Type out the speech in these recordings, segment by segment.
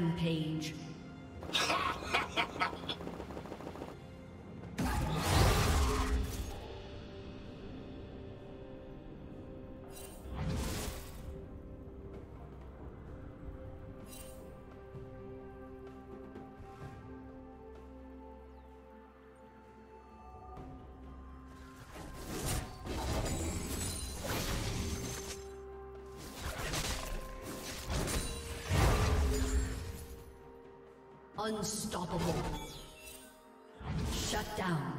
Rampage. Unstoppable. Shut down.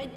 Red